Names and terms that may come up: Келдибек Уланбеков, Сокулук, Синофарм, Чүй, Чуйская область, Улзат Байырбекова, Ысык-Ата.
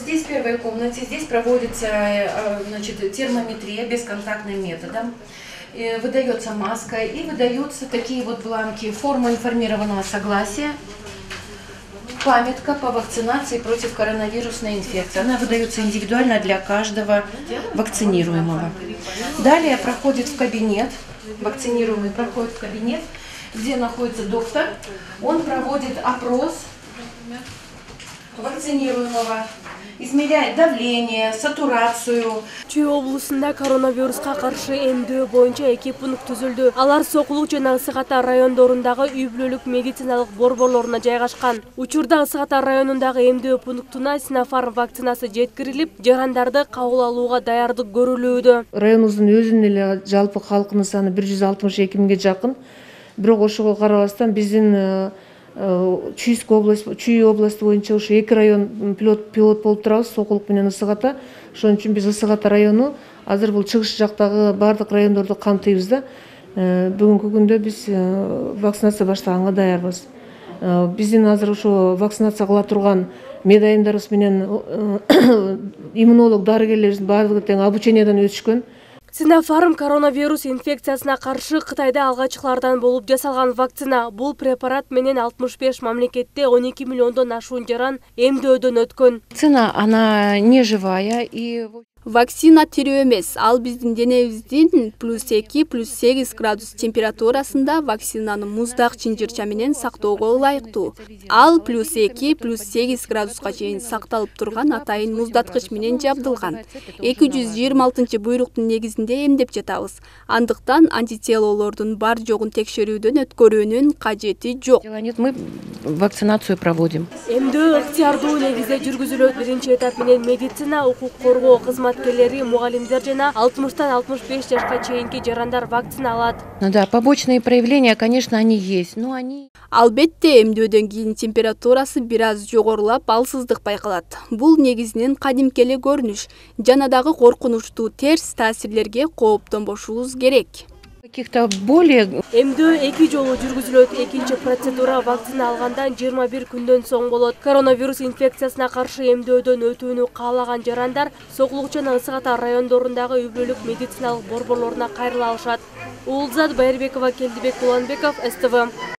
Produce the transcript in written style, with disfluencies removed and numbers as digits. здесь в первой комнате, здесь проводится, значит, термометрия бесконтактным методом. Выдается маска и выдаются такие вот бланки: форма информированного согласия, памятка по вакцинации против коронавирусной инфекции. Она выдается индивидуально для каждого вакцинируемого. Далее проходит в кабинет, вакцинируемый проходит в кабинет, где находится доктор. Он проводит опрос вакцинируемого, измеряет давление, сатурацию. Чүй облысында коронавируска каршы эмдөө боюнча эки пункт түзүлдү. Алар Сокулук жана Ысык-Ата райондорундагы үй-бүлөлүк медициналык борборлоруна жайгашкан. Учурда Ысык-Ата районундагы эмдөө пунктуна Синофарм вакцинасы жеткирилип, жарандарда кабыл алууга даярдык көрүлүүдө. Районубуздун өзүнүн эле жалпы халкынын саны 162 миңге жакын. Бирок ошого карабастан биздин Чуйская область, Чүй области боюнча ушу эки район пилот болуп турабыз, Сокулук менен Ысык-Ата. Ошон үчүн биз Ысык-Ата району азыр бул чыгыш жактагы баардык райондорду камтыйбыз да. Бүгүнкү күндө биз вакцинация баштаганга даярбыз. Биздин азыр ошо вакцинация кыла турган медайымдарыбыз менен иммунолог дарыгерлерибиздин баардыгы тең обучениядан өтүшкөн. Синофарм коронавирус инфекциясына каршы Кытайда алгачкылардан болуп жасалган вакцина. Бул препарат менен 65 мамлекетте 12 миллиондон ашуун жаран эмдөөдөн өткөн. Цена она не живая и вакцина тирүү эмес. Ал биздин денебиздин +2 + 8 градус температурасында вакцинаны муздак чынжырча менен сактоого ылайыктуу. Ал +2 + 8 градуска чейин сакталып турган атайын муздаткыч менен жабдылган. 226-чы буйруктун негизинде эмдеп жатабыз. Андыктан антителолордун бар жогун текшерүүдөн өткөрүүнүн кажети жок. Мы вакцинацию проводим. Эмдөө ыктыярдуу негизде жүргүзүлөт. Биринчи этап менен медицина, укук коргоо кызматкерлери, мугалимдер жана 60-65 жашка чейинки жарандар вакцина алат. Да, побочные проявления, конечно, они есть, но они... Албетте, эмдөөдөн кийин температурасы бир аз жогорулап, алсыздык байкалат. Бул негизинен кадимки эле көрүнүш, жана дагы коркунучтуу терс таасирлерге кооптонбошубуз керек. Каких-то более... Эмдөө эки жолу жүргүзүлөт. Экинчи процедура вакцина алгандан 21 күндөн соң болот. Коронавирус инфекциясына каршы эмдөөдөн өтүүнү каалаган жарандар Сокулук жана Ысык-Ата райондорундагы үй-бүлөлүк медициналык борборлоруна кайрыла алышат. Улзат Байырбекова, Келдибек Уланбеков, СТВ.